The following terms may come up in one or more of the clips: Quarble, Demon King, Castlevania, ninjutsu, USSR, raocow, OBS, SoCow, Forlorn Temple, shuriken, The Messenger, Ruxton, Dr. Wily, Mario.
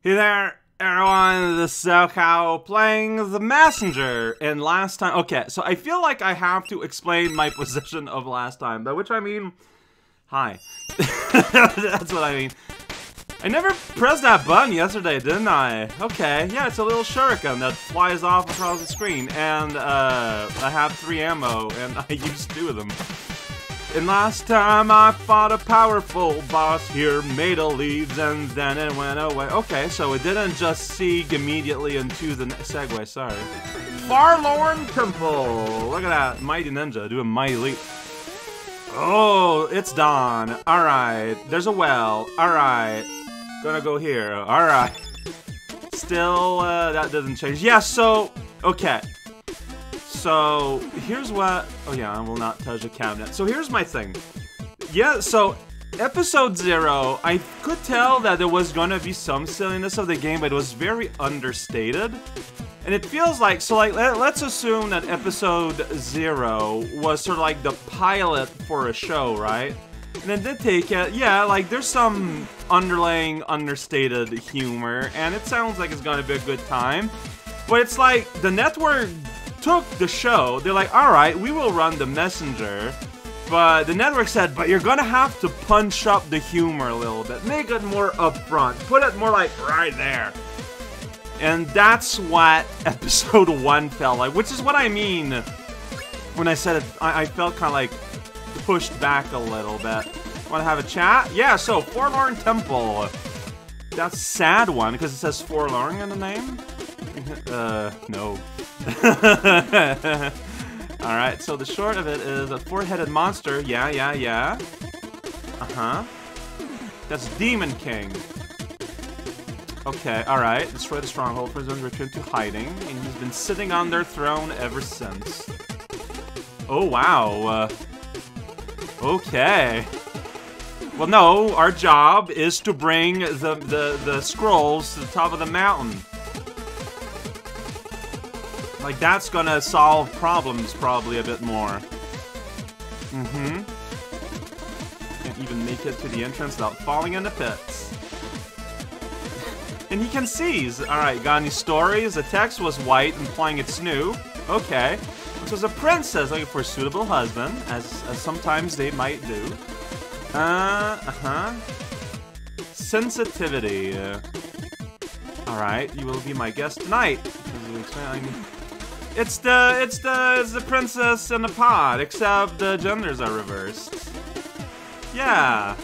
Hey there, everyone, this is SoCow playing The Messenger, and last time... Okay, so I feel like I have to explain my position of last time, by which I mean... Hi. That's what I mean. I never pressed that button yesterday, didn't I? Okay, yeah, it's a little shuriken that flies off across the screen, and, I have 3 ammo, and I used 2 of them. And last time I fought a powerful boss here, made a leaves, and then it went away. Okay, so it didn't just segue immediately into the segue, sorry. Forlorn Temple! Look at that, mighty ninja, do a mighty leap. Oh, it's dawn. Alright, there's a well. Alright, gonna go here. Alright. Still, that doesn't change. Yeah, so, okay. So, here's what... Oh yeah, I will not touch the cabinet. So here's my thing. Yeah, so, episode 0, I could tell that there was gonna be some silliness of the game, but it was very understated. And it feels like... So, like, let's assume that episode 0 was sort of like the pilot for a show, right? And it did take it... Yeah, like, there's some underlying, understated humor, and it sounds like it's gonna be a good time. But it's like, the network... took the show, they're like, alright, we will run The Messenger, but the network said, but you're gonna have to punch up the humor a little bit, make it more upfront, put it more like right there. And that's what episode 1 felt like, which is what I mean when I said it, I felt kind of like pushed back a little bit. Want to have a chat? Yeah, so Forlorn Temple. That's a sad one, because it says Forlorn in the name. No. Alright, so the short of it is a four-headed monster. Yeah, yeah, yeah. Uh-huh. That's Demon King. Okay, alright. Destroy the stronghold, prisoners return to hiding, and he's been sitting on their throne ever since. Oh, wow. Okay. Well, no, our job is to bring the scrolls to the top of the mountain. Like, that's gonna solve problems probably a bit more. Mm-hmm. Can't even make it to the entrance without falling in the pits. And he can seize. Alright, got any stories? The text was white, implying it's new. Okay. Which was a princess looking for a suitable husband, as sometimes they might do. Sensitivity. Alright, you will be my guest tonight. It's the princess and the pod, except the genders are reversed. Yeah.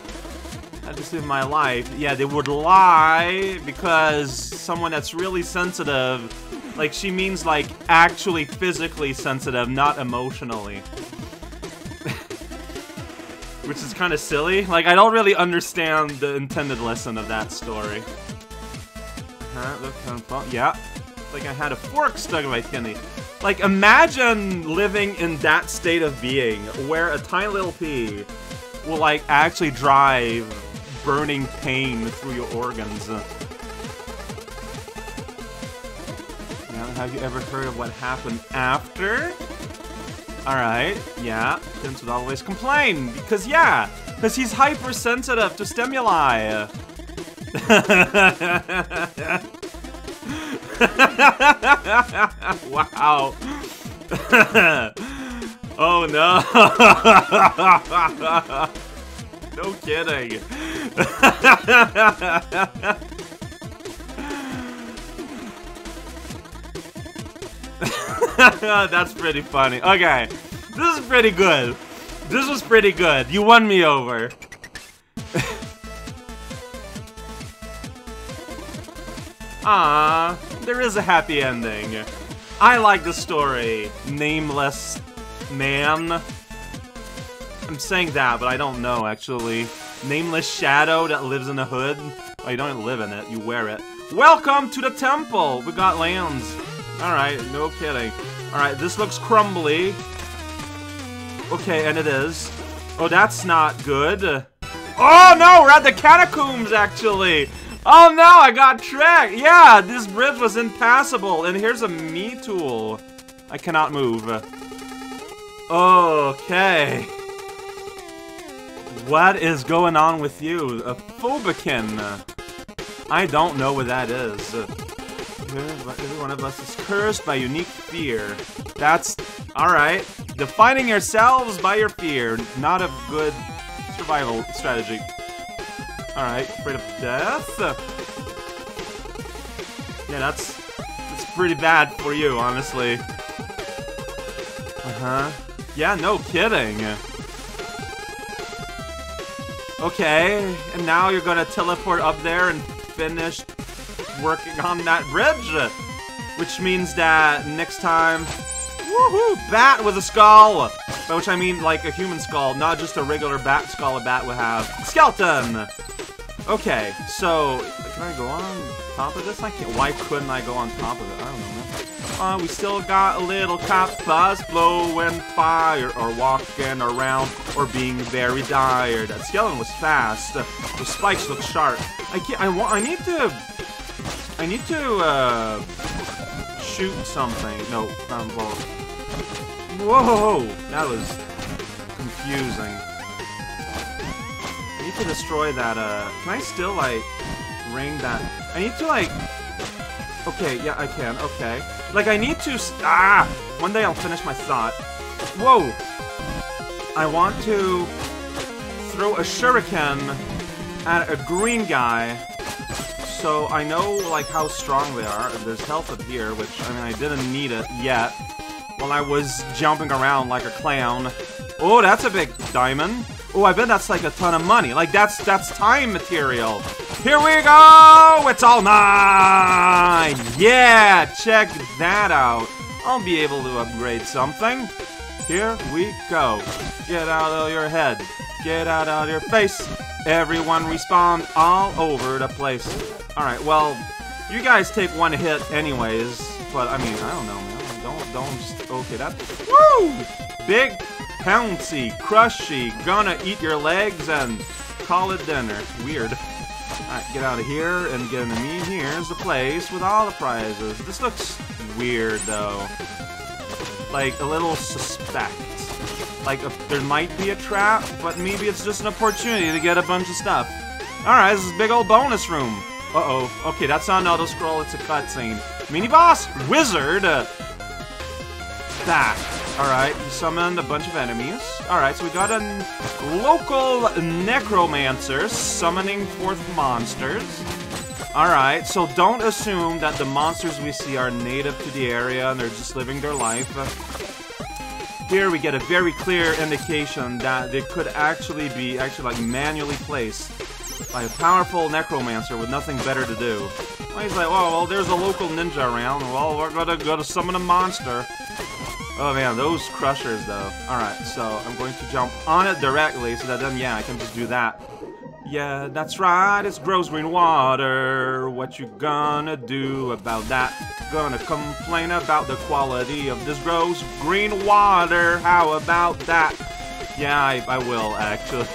I just live my life. Yeah, they would lie because someone that's really sensitive, like she means like actually physically sensitive, not emotionally. Which is kind of silly. Like, I don't really understand the intended lesson of that story. Yeah. Like I had a fork stuck in my kidney. Like, imagine living in that state of being where a tiny little pea will like actually drive burning pain through your organs. Now, have you ever heard of what happened after? Alright, yeah. Prince would always complain because yeah, because he's hypersensitive to stimuli. Wow. Oh no. No kidding. That's pretty funny. Okay. This is pretty good. This was pretty good. You won me over. Ah, there is a happy ending. I like the story. Nameless man. I'm saying that, but I don't know, actually. Nameless shadow that lives in a hood. Oh, you don't live in it. You wear it. Welcome to the temple! We got lands. Alright, no kidding. Alright, this looks crumbly. Okay, and it is. Oh, that's not good. Oh, no! We're at the catacombs, actually! Oh no, I got tracked! Yeah, this bridge was impassable, and here's a me tool. I cannot move. Okay. What is going on with you? A phobican. I don't know what that is. Every one of us is cursed by unique fear. That's... alright. Defining yourselves by your fear. Not a good survival strategy. Alright, afraid of death? Yeah, that's pretty bad for you, honestly. Uh-huh. Yeah, no kidding. Okay, and now you're gonna teleport up there and finish working on that bridge. Which means that next time... Woohoo! Bat with a skull! By which I mean like a human skull, not just a regular bat skull a bat would have. Skeleton! Okay, so... Can I go on top of this? I can't... Why couldn't I go on top of it? I don't know. We still got a little cop's buzz blowing fire, or walking around, or being very tired. That skeleton was fast. The spikes look sharp. I need to shoot something. No, well. Whoa! That was confusing. I need to destroy that, can I still, like, ring that? I need to, like... Okay, yeah, I can, okay. Like, I need to... Ah! One day I'll finish my thought. Whoa! I want to throw a shuriken at a green guy so I know, like, how strong they are. There's health up here, which, I mean, I didn't need it yet while I was jumping around like a clown. Oh, that's a big diamond. Oh, I bet that's, like, a ton of money. Like, that's time material. Here we go! It's all mine! Yeah! Check that out. I'll be able to upgrade something. Here we go. Get out of your head. Get out of your face. Everyone respawn all over the place. Alright, well, you guys take one hit anyways. But, I mean, I don't know, man. Don't just... Okay, that... Woo! Big, pouncy, crushy, gonna eat your legs and call it dinner. Weird. Alright, get out of here and get into me. Here's the place with all the prizes. This looks weird, though. Like, a little suspect. Like, there might be a trap, but maybe it's just an opportunity to get a bunch of stuff. Alright, this is a big old bonus room. Uh-oh. Okay, that's not an auto-scroll, it's a cutscene. Mini-boss? Wizard? That. Alright, you summoned a bunch of enemies. Alright, so we got a local necromancer summoning forth monsters. Alright, so don't assume that the monsters we see are native to the area and they're just living their life. Here we get a very clear indication that they could actually be like manually placed by a powerful necromancer with nothing better to do. Well, he's like, oh, well, there's a local ninja around. Well, we're gonna summon a monster. Oh man, those crushers though. Alright, so I'm going to jump on it directly so that then, yeah, I can just do that. Yeah, that's right, it's gross green water. What you gonna do about that? Gonna complain about the quality of this gross green water. How about that? Yeah, I will, actually.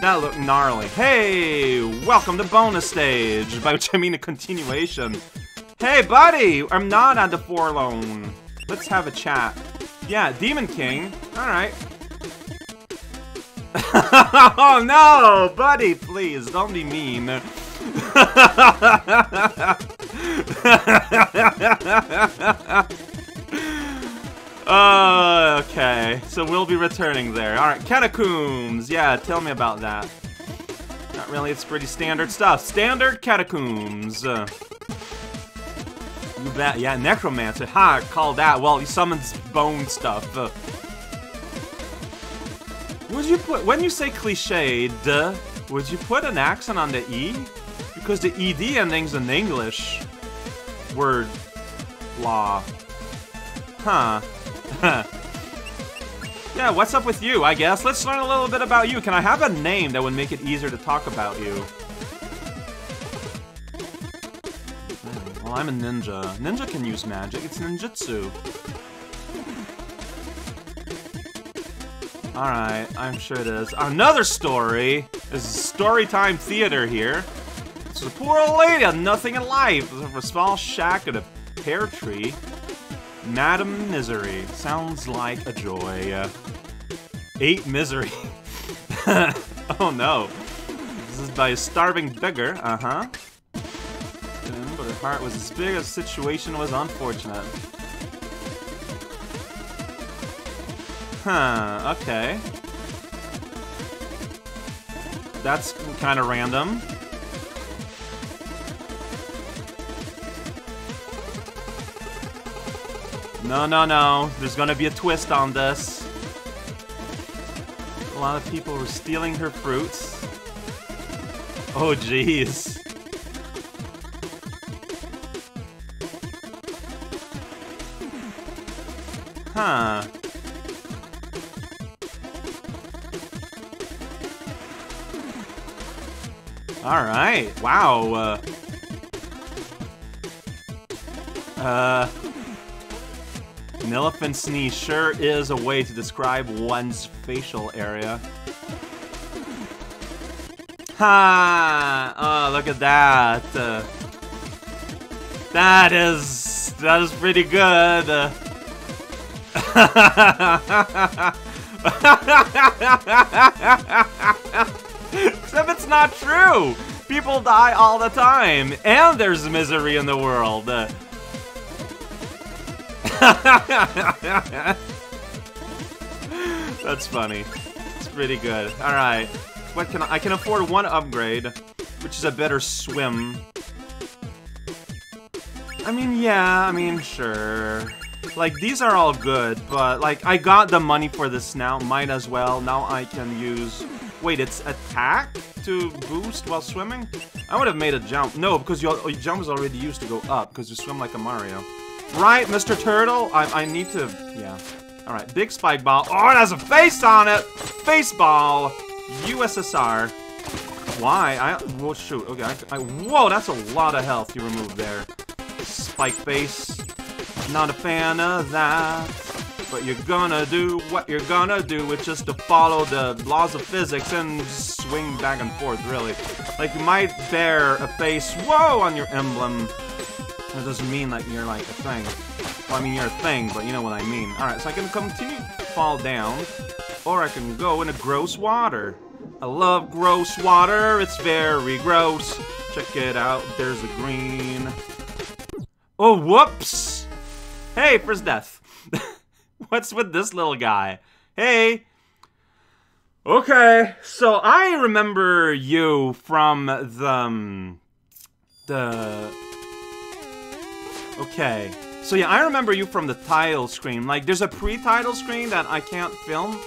That looked gnarly. Hey, welcome to bonus stage. By which I mean a continuation. Hey, buddy, I'm not at the Forlorn. Let's have a chat. Yeah, Demon King. Alright. Oh no, buddy, please, don't be mean. Okay, so we'll be returning there. Alright, catacombs. Yeah, tell me about that. Not really, it's pretty standard stuff. Standard catacombs. That, yeah, necromancer. Ha, call that. Well, he summons bone stuff. Would you put, when you say cliche, duh, would you put an accent on the E? Because the ED endings in English word law. Huh. Yeah, what's up with you, I guess? Let's learn a little bit about you. Can I have a name that would make it easier to talk about you? Well, I'm a ninja. Ninja can use magic. It's ninjutsu. Alright, I'm sure it is. Another story! This is storytime theater here. This is a poor old lady on nothing in life. There's a small shack and a pear tree. Madam Misery. Sounds like a joy. Eight misery. Oh no. This is by a starving beggar. Uh-huh. part was as big a situation was unfortunate. Huh, okay. That's kind of random. No, no, no. There's gonna be a twist on this. A lot of people were stealing her fruits. Oh, jeez. Huh. Alright, wow. Nilf and Snee sure is a way to describe one's facial area. Ha! Oh, look at that. That is pretty good. Except it's not true. People die all the time, and there's misery in the world. That's funny. It's pretty good. All right. What can I can afford one upgrade, which is a better swim. I mean, yeah, I mean, sure. Like, these are all good, but, like, I got the money for this now. Might as well. Now I can use... Wait, it's attack to boost while swimming? I would have made a jump. No, because your jump is already used to go up, because you swim like a Mario. Right, Mr. Turtle? I need to... Yeah. Alright, big spike ball. Oh, it has a face on it! Face ball! USSR. Why? Well, shoot. Okay, whoa, that's a lot of health you removed there. Spike base. Not a fan of that. But you're gonna do what you're gonna do, which is to follow the laws of physics and swing back and forth, really. Like, you might bear a face, whoa, on your emblem. That doesn't mean, like, you're, like, a thing. Well, I mean, you're a thing, but you know what I mean. Alright, so I can continue to fall down. Or I can go into gross water. I love gross water. It's very gross. Check it out. There's a green. Oh, whoops. Hey, first death. What's with this little guy? Hey. Okay. So I remember you from the... Okay. So yeah, I remember you from the title screen. Like, there's a pre-title screen that I can't film.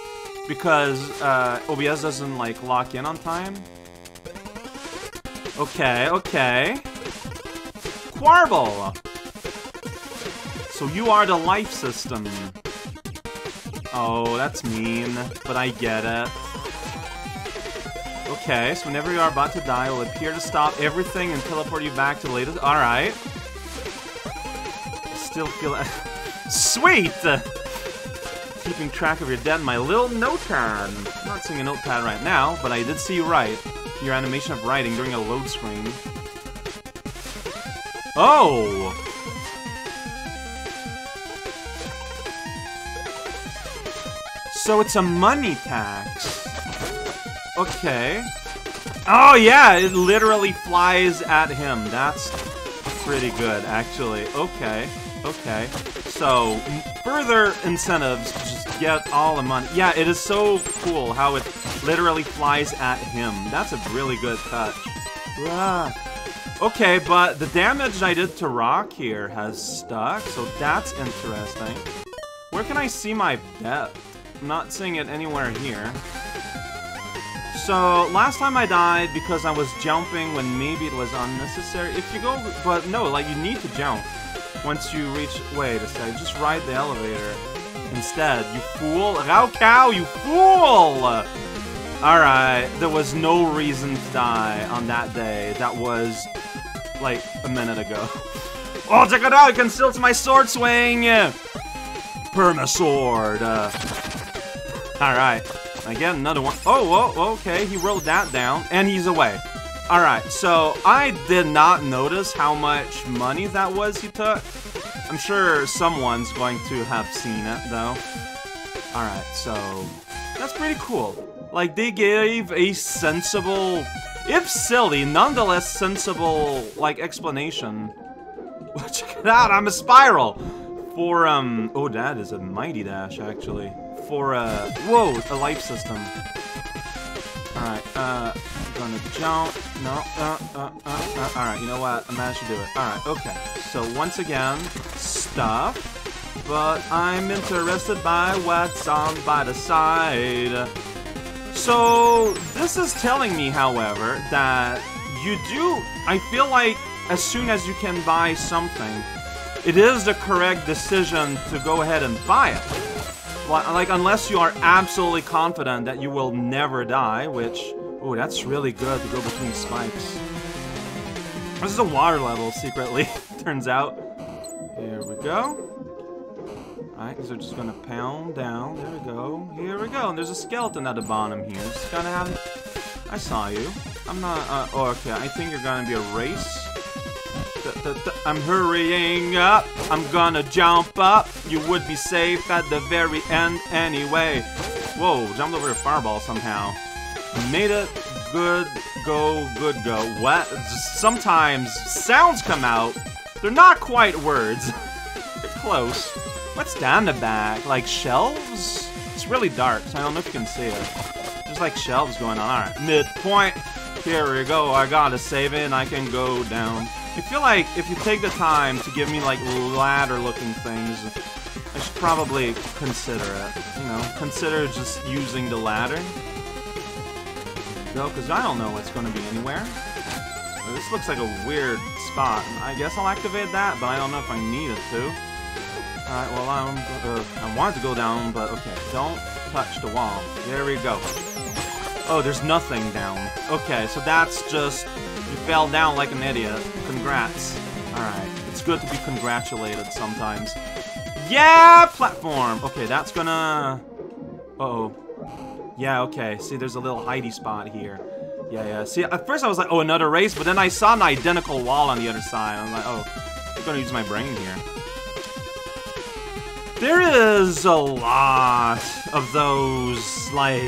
Because OBS doesn't, like, lock in on time. Okay, okay. Quarble! So you are the life system. Oh, that's mean, but I get it. Okay, so whenever you are about to die, it will appear to stop everything and teleport you back to the latest. Alright. Still feel... Sweet! Keeping track of your dead, my little notepad. I'm not seeing a notepad right now, but I did see you write. Your animation of writing during a load screen. Oh! So it's a money tax. Okay. Oh yeah, it literally flies at him. That's pretty good, actually. Okay, okay. So, further incentives to just get all the money. Yeah, it is so cool how it literally flies at him. That's a really good touch. Ah. Okay, but the damage I did to Rock here has stuck, so that's interesting. Where can I see my bet? I'm not seeing it anywhere here. So, last time I died because I was jumping when maybe it was unnecessary. If you go... But no, like, you need to jump. Once you reach... Wait a second, just ride the elevator instead, you fool. Raocow, you fool! Alright, there was no reason to die on that day. That was, like, a minute ago. Oh, check it out! I can still to my sword swing! Permasword! Alright, I get another one. Oh, whoa, okay, he rolled that down, and he's away. Alright, so I did not notice how much money that was he took. I'm sure someone's going to have seen it, though. Alright, so that's pretty cool. Like, they gave a sensible, if silly, nonetheless sensible, like, explanation Check it out, I'm a spiral! For, oh, that is a mighty dash, actually. For, whoa, a life system. Alright, I'm gonna jump. No, alright, you know what? I managed to do it. Alright, okay. So, once again, stuff. But I'm interested by what's on by the side. So, this is telling me, however, that you do... I feel like as soon as you can buy something, it is the correct decision to go ahead and buy it. Like, unless you are absolutely confident that you will never die, which... Oh, that's really good to go between spikes. This is a water level, secretly, turns out. Here we go. Alright, because they're just gonna pound down. There we go. Here we go. And there's a skeleton at the bottom here. Just gonna have. I saw you. I'm not. Oh, okay. I think you're gonna be a race. I'm hurrying up. I'm gonna jump up. You would be safe at the very end anyway. Whoa, jumped over a fireball somehow. Made it. Good go, good go. What? Sometimes sounds come out. They're not quite words, they're close. What's down the back? Like shelves? It's really dark, so I don't know if you can see it. There's like shelves going on. Alright, midpoint. Here we go. I gotta save it and I can go down. I feel like if you take the time to give me like ladder looking things, I should probably consider it. You know, consider just using the ladder. Go, because I don't know what's gonna be anywhere. This looks like a weird spot. I guess I'll activate that, but I don't know if I need it to. Alright, well, I wanted to go down, but okay. Don't touch the wall. There we go. Oh, there's nothing down. Okay, so that's just... You fell down like an idiot. Congrats. Alright, it's good to be congratulated sometimes. Yeah, platform! Okay, that's gonna... Uh-oh. Yeah, okay. See, there's a little hidey spot here. Yeah, yeah. See, at first I was like, oh, another race, but then I saw an identical wall on the other side. I'm like, oh, I'm gonna use my brain here. There is a lot of those, like,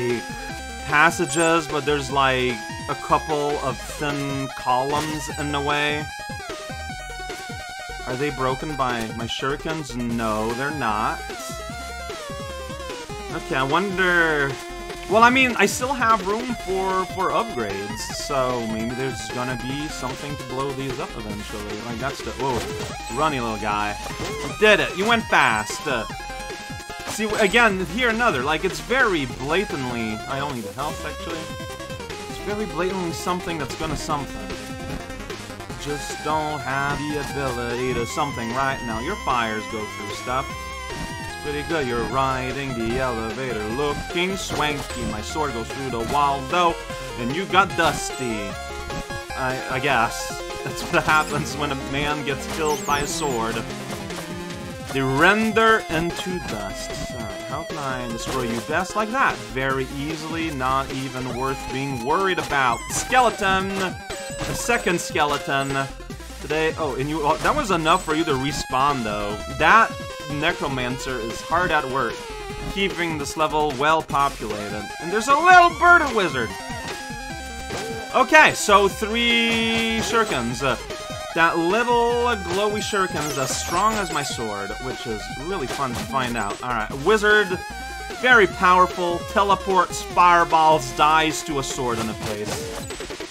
passages, but there's, like, a couple of thin columns in the way. Are they broken by my shurikens? No, they're not. Okay, I wonder... Well, I mean, I still have room for upgrades, so maybe there's gonna be something to blow these up eventually. Like, that's the... Whoa, runny little guy. You did it. You went fast. See, again, here another. Like, it's very blatantly... I don't need the health, actually. It's very blatantly something that's gonna something. Just don't have the ability to something right now. Your fires go through stuff. Pretty good, you're riding the elevator, looking swanky. My sword goes through the wall, though, and you got dusty. I guess. That's what happens when a man gets killed by a sword. They render into dust. Alright, how can I destroy you best like that? Very easily, not even worth being worried about. Skeleton! A second skeleton. Today, oh, and you, oh, that was enough for you to respawn, though. That... Necromancer is hard at work, keeping this level well populated. And there's a little bird wizard! Okay, so 3 shurikens. That little glowy shuriken is as strong as my sword, which is really fun to find out. Alright, wizard, very powerful, teleports, fireballs, dies to a sword in the face.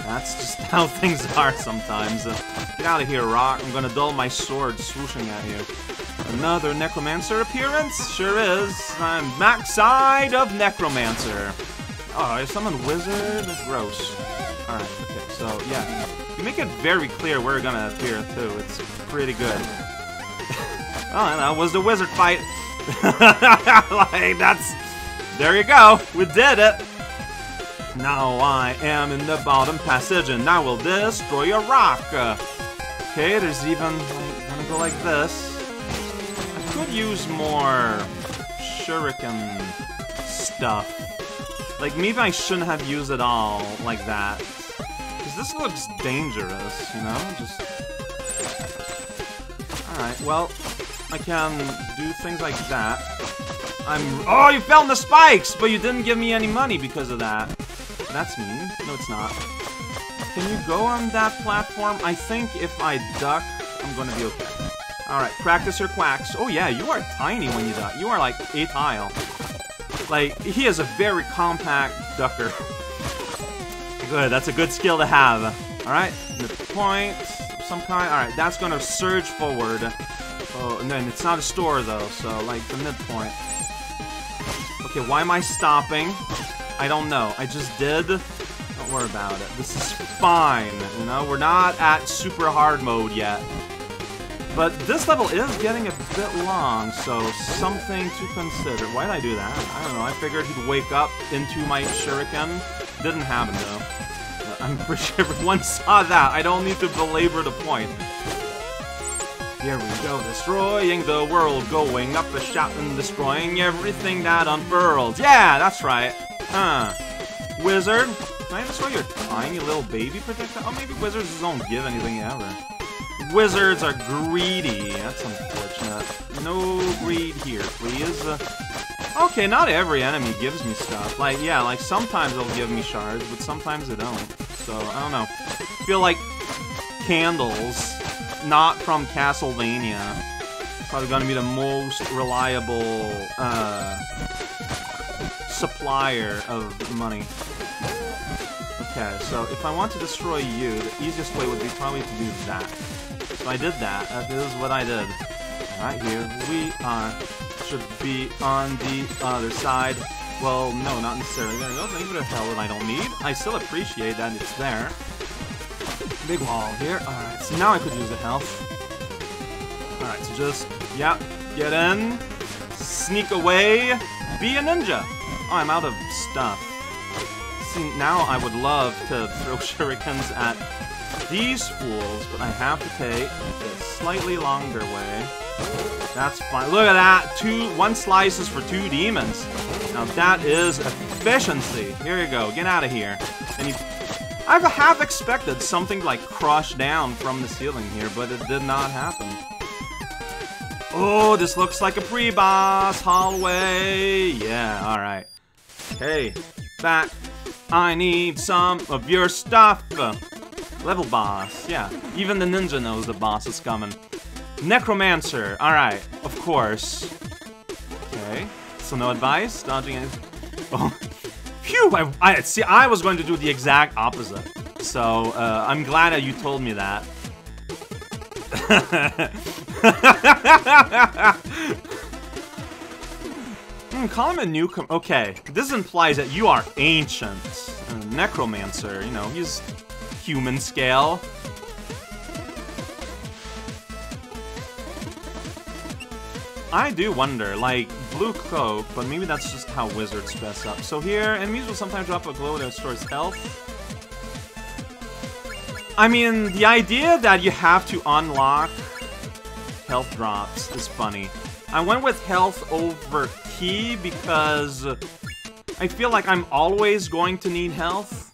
That's just how things are sometimes. Get out of here, Rock. I'm gonna dull my sword swooshing at you. Another Necromancer appearance? Sure is. I'm backside of Necromancer. Oh, is someone wizard? Gross. Alright, okay, so, yeah. You make it very clear where we're gonna appear, too. It's pretty good. Oh, and that was the wizard fight. Like, that's... There you go. We did it. Now I am in the bottom passage, and I will destroy a rock. Okay, there's even... I'm gonna go like this. Could use more shuriken stuff. Like, maybe I shouldn't have used it all like that. Because this looks dangerous, you know? Just... Alright, well, I can do things like that. I'm... Oh, you fell in the spikes! But you didn't give me any money because of that. That's mean. No, it's not. Can you go on that platform? I think if I duck, I'm gonna be okay. Alright, practice your quacks. Oh yeah, you are tiny when you die. You are like 8th aisle. Like, he is a very compact ducker. Good, that's a good skill to have. Alright, the point of some kind. Alright, that's gonna surge forward. Oh, and then it's not a store though, so like the midpoint. Okay, why am I stopping? I don't know. I just did. Don't worry about it. This is fine. You know, we're not at super hard mode yet. But this level is getting a bit long, so something to consider. Why did I do that? I don't know. I figured he'd wake up into my shuriken. Didn't happen, though. I'm pretty sure everyone saw that. I don't need to belabor the point. Here we go, destroying the world, going up the shop and destroying everything that unfurls. Yeah, that's right. Huh. Wizard, can I destroy your tiny little baby projectile? Oh, maybe wizards just don't give anything ever. Wizards are greedy. That's unfortunate. No greed here, please. Okay, not every enemy gives me stuff. Like, yeah, like sometimes they'll give me shards, but sometimes they don't. So, I don't know. I feel like candles, not from Castlevania. Probably gonna be the most reliable, supplier of money. Okay, so if I want to destroy you, the easiest way would be probably to do that. So I did that. That is what I did. Alright, here we are. Should be on the other side. Well, no, not necessarily. There we go. Thank you for the hell that I don't need. I still appreciate that it's there. Big wall here. Alright, so now I could use the health. Alright, so just, yeah, get in. Sneak away. Be a ninja. Oh, I'm out of stuff. See, now I would love to throw shurikens at these fools, but I have to take a slightly longer way. That's fine. Look at that! One slices for 2 demons. Now that is efficiency. Here you go. Get out of here. And you, I half expected something like crush down from the ceiling here, but it did not happen. Oh, this looks like a pre-boss hallway. Yeah, alright. Hey, back. I need some of your stuff. Level boss, yeah. Even the ninja knows the boss is coming. Necromancer, alright, of course. Okay, so no advice, dodging it. Oh, phew, I see, I was going to do the exact opposite. So, I'm glad that you told me that. Call him a newcomer. Okay, this implies that you are ancient. Necromancer, you know, he's human scale. I do wonder, like, blue cloak, but maybe that's just how wizards dress up. So here, enemies will sometimes drop a glow that restores health. I mean, the idea that you have to unlock health drops is funny. I went with health over key because I feel like I'm always going to need health,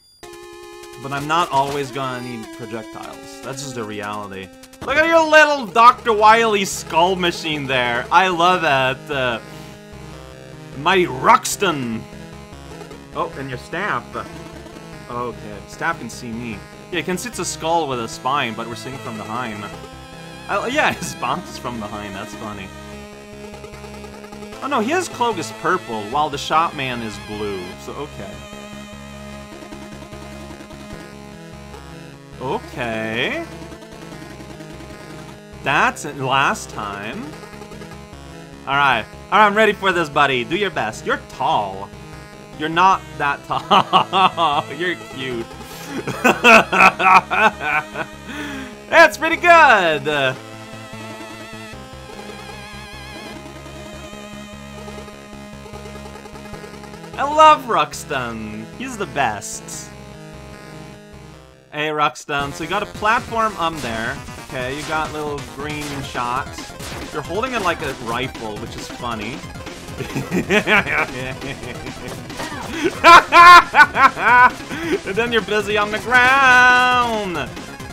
but I'm not always gonna need projectiles. That's just the reality. Look at your little Dr. Wily skull machine there. I love it. Mighty Ruxton. Oh, and your staff. Okay, staff can see me. Yeah, you can see it's a skull with a spine, but we're seeing from behind. Yeah, his bounces from behind. That's funny. Oh no, his cloak is purple, while the shopman is blue. So, okay. Okay. That's it last time. Alright. Alright, I'm ready for this, buddy. Do your best. You're tall. You're not that tall. You're cute. That's pretty good! I love Ruxton. He's the best. Hey, Ruxton. So you got a platform up there. Okay, you got little green shots. You're holding it like a rifle, which is funny. And then you're busy on the ground.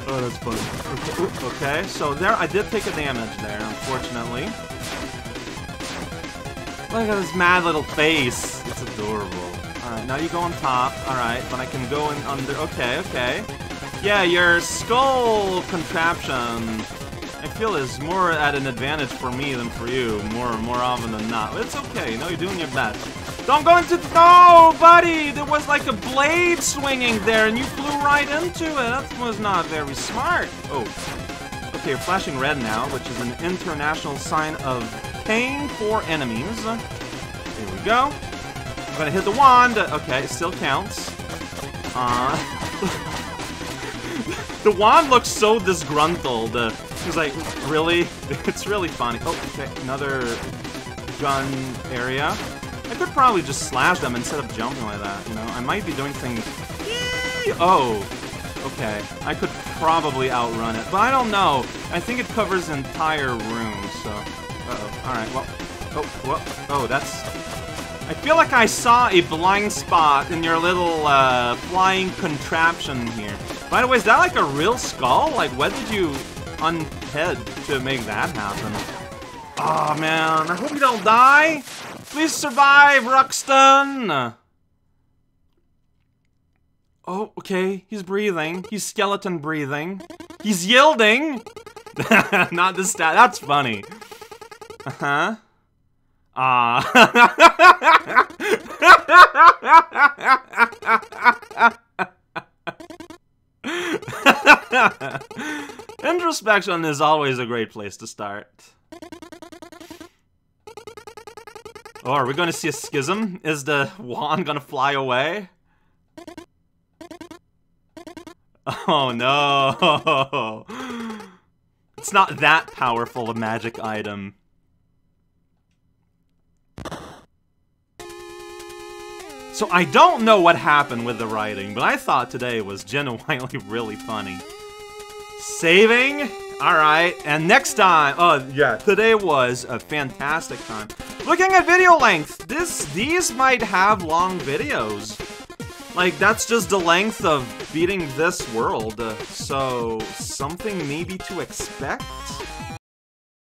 Oh, that's funny. Okay, so there, I did take a damage there, unfortunately. Look at this mad little face. It's adorable. Alright, now you go on top. Alright, but I can go in under. Okay, okay. Yeah, your skull contraption. I feel is more at an advantage for me than for you, more often than not. It's okay, you know, you're doing your best. Don't go into— no, buddy! There was like a blade swinging there, and you flew right into it. That was not very smart. Oh. Okay, you're flashing red now, which is an international sign of pain for enemies. Here we go. I'm gonna hit the wand. Okay, it still counts. The wand looks so disgruntled. She's like, really? It's really funny. Oh, okay, another gun area. I could probably just slash them instead of jumping like that, you know? I might be doing things... Oh, okay. I could probably outrun it, but I don't know. I think it covers the entire room, so... Uh-oh, alright, well... Oh, whoa, oh, that's... I feel like I saw a blind spot in your little, flying contraption here. By the way, is that like a real skull? Like, what did you unped to make that happen? Aw, oh, man, I hope you don't die! Please survive, Ruxton! Oh, okay, he's breathing. He's skeleton breathing. He's yielding! Not this stat, that's funny. Uh-huh. Ah. Introspection is always a great place to start. Oh, are we gonna see a schism? Is the wand gonna fly away? Oh no! It's not that powerful a magic item. So I don't know what happened with the writing, but I thought today was genuinely really funny. Saving? Alright, and next time, oh yeah, today was a fantastic time. Looking at video length, these might have long videos. Like, that's just the length of beating this world, so something maybe to expect?